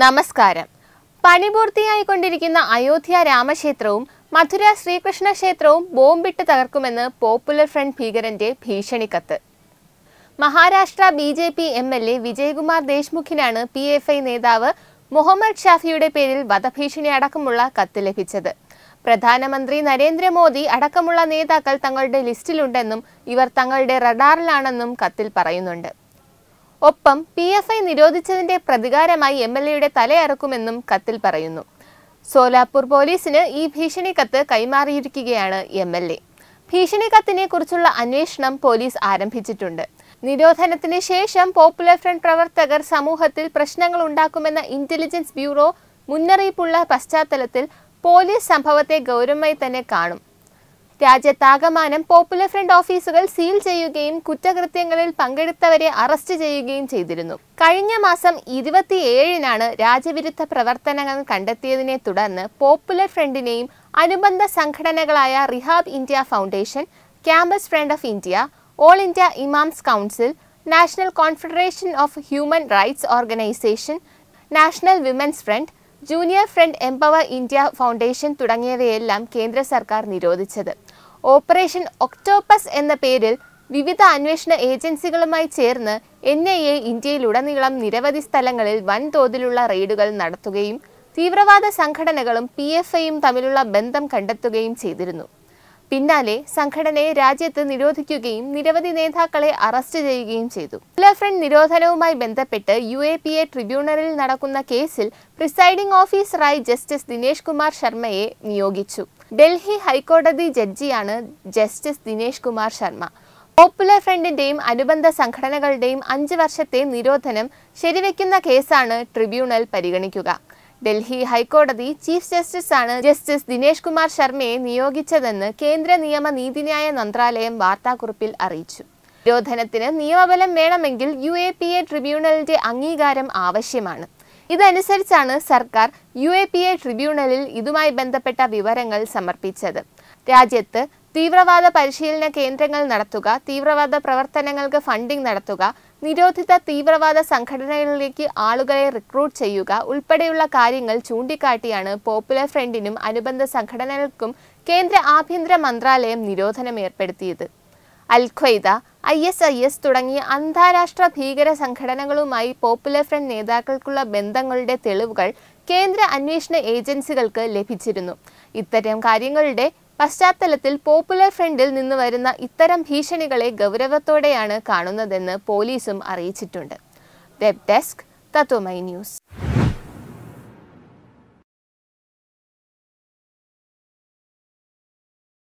Namaskaram. പണിപൂർത്തിയായിക്കൊണ്ടിരിക്കുന്ന Ayodhya രാമക്ഷേത്രവും മധുര ശ്രീകൃഷ്ണ ക്ഷേത്രവും ബോംബിട്ട് തകർക്കുമെന്ന് പോപ്പുലർ ഫ്രണ്ട് ഭീകരന്റെ ഭീഷണിക്കത്ത്. മഹാരാഷ്ട്ര ബിജെപി എംഎൽഎ വിജയകുമാർ ദേശ്മുഖിനാണ് പിഎഫ്ഐ നേതാവ് മുഹമ്മദ് ഷാഫിയുടെ പേരിൽ വധഭീഷണി അടക്കമുള്ള കത്ത് ലഭിച്ചത്. പ്രധാനമന്ത്രി നരേന്ദ്രമോദി അടക്കമുള്ള നേതാക്കൾ തങ്ങളുടെ ലിസ്റ്റിലുണ്ടെന്നും ഇവർ തങ്ങളുടെ റഡാറിലാണെന്നും കത്തിൽ പറയുന്നുണ്ട്. ഒപ്പം പിഎഫ്ഐ നിരോധിച്ചതിന്റെ പ്രതികാരമായി എംഎൽഎയുടെ തലയറുക്കുമെന്നും കത്തിൽ പറയുന്നു. സോലാപൂർ പോലീസിന് ഈ ഭീഷണി കത്ത് കൈമാറിയിരിക്കുകയാണ് എംഎൽഎ. ഭീഷണി കത്തിനെ കുറിച്ചുള്ള അന്വേഷണം പോലീസ് ആരംഭിച്ചിട്ടുണ്ട്. നിരോധനത്തിന് ശേഷം പോപ്പുലർ ഫ്രണ്ട് പ്രവർത്തകർ സമൂഹത്തിൽ പ്രശ്നങ്ങൾ ഉണ്ടാക്കുമെന്ന ഇന്റലിജൻസ് ബ്യൂറോ മുന്നറിയിപ്പുള്ള പശ്ചാത്തലത്തിൽ പോലീസ് സംഭവത്തെ ഗൗരവമായി തന്നെ കാണും. രാജ്യത്താകമാനം പോപ്പുലർ ഫ്രണ്ട് ഓഫീസുകൾ സീൽ ചെയ്യുകയും കുറ്റകൃത്യങ്ങളിൽ പങ്കെടുത്തവരെ അറസ്റ്റ് ചെയ്യുകയും ചെയ്തിരുന്നു. കഴിഞ്ഞ മാസം 27-നാണ് രാജ്യവിരുദ്ധ പ്രവർത്തനങ്ങൾ കണ്ടെത്തിയതിനെ തുടർന്ന് പോപ്പുലർ ഫ്രണ്ടിനെയും അനുബന്ധ സംഘടനകളായ rehab India foundation, campus front of India, all India imams council, national confederation of human rights organisation, national women's front, junior front empower India foundation തുടങ്ങിയവയെല്ലാം കേന്ദ്ര സർക്കാർ നിരോധിച്ചത്. ഓപ്പറേഷൻ ഒക്ടോപ്പസ് എന്ന പേരിൽ വിവിധ അന്വേഷണ ഏജൻസികളുമായി ചേർന്ന് NIA ഇന്ത്യയിലുടനീളം നിരവധി സ്ഥലങ്ങളിൽ വൻതോതിലുള്ള റെയ്ഡുകൾ നടത്തുകയും തീവ്രവാദ സംഘടനകളും PFIയും തമ്മിലുള്ള ബന്ധം കണ്ടെത്തുകയും ചെയ്തിരുന്നു. പിന്നാലെ സംഘടനയെ രാജ്യത്ത് നിരോധിക്കുകയും നിരവധി നേതാക്കളെ അറസ്റ്റ് ചെയ്യുകയും ചെയ്തു. പോപ്പുലർ ഫ്രണ്ട് നിരോധനവുമായി ബന്ധപ്പെട്ട് UAPA ട്രിബ്യൂണലിൽ നടക്കുന്ന കേസിൽ പ്രിസൈഡിംഗ് ഓഫീസറായി ജസ്റ്റിസ് ദിനേഷ് കുമാർ ശർമ്മയെ നിയോഗിച്ചു. ഡൽഹി ഹൈക്കോടതി ജഡ്ജിയാണ് ജസ്റ്റിസ് ദിനേഷ് കുമാർ ശർമ്മ. പോപ്പുലർ ഫ്രണ്ടിന്റെയും അനുബന്ധ സംഘടനകളുടെയും 5 വർഷത്തെ നിരോധനം ശരിവെക്കുന്ന കേസാണ് ട്രിബ്യൂണൽ പരിഗണിക്കുക. ഡൽഹി ഹൈക്കോടതി ചീഫ് ജസ്റ്റിസാണ് ജസ്റ്റിസ് ദിനേഷ് കുമാർ ശർമ്മയെ നിയോഗിച്ചതെന്ന് കേന്ദ്ര നിയമ നീതിന്യായ മന്ത്രാലയം വാർത്താക്കുറിപ്പിൽ അറിയിച്ചു. നിരോധനത്തിന് നിയമബലം വേണമെങ്കിൽ UAPA ട്രിബ്യൂണലിന്റെ അംഗീകാരം ആവശ്യമാണ്. ഇതനുസരിച്ചാണ് സർക്കാർ UAPA ട്രിബ്യൂണലിൽ ഇതുമായി ബന്ധപ്പെട്ട വിവരങ്ങൾ സമർപ്പിച്ചത്. രാജ്യത്ത് തീവ്രവാദ പരിശീലന കേന്ദ്രങ്ങൾ നടത്തുക, തീവ്രവാദ പ്രവർത്തനങ്ങൾക്ക് ഫണ്ടിംഗ് നടത്തുക, നിരോധിത തീവ്രവാദ സംഘടനകളിലേക്ക് ആളുകളെ റിക്രൂട്ട് ചെയ്യുക ഉൾപ്പെടെയുള്ള കാര്യങ്ങൾ ചൂണ്ടിക്കാട്ടിയാണ് പോപ്പുലർ ഫ്രണ്ടിനും അനുബന്ധ സംഘടനകൾക്കും കേന്ദ്ര ആഭ്യന്തര മന്ത്രാലയം നിരോധനം ഏർപ്പെടുത്തിയത്. അൽഖ്വയ്ദ, ISIS തുടങ്ങിയ അന്താരാഷ്ട്ര ഭീകര സംഘടനകളുമായി പോപ്പുലർ ഫ്രണ്ട് നേതാക്കൾക്കുള്ള ബന്ധങ്ങളുടെ തെളിവുകൾ കേന്ദ്ര അന്വേഷണ ഏജൻസികൾക്ക് ലഭിച്ചിരുന്നു. ഇത്തരം കാര്യങ്ങളുടെ പശ്ചാത്തലത്തിൽ പോപ്പുലർ ഫ്രണ്ടിൽ നിന്ന് വരുന്ന ഇത്തരം ഭീഷണികളെ ഗൗരവത്തോടെയാണ് കാണുന്നതെന്ന് പോലീസും അറിയിച്ചിട്ടുണ്ട്. Web desk Tatwamayi news.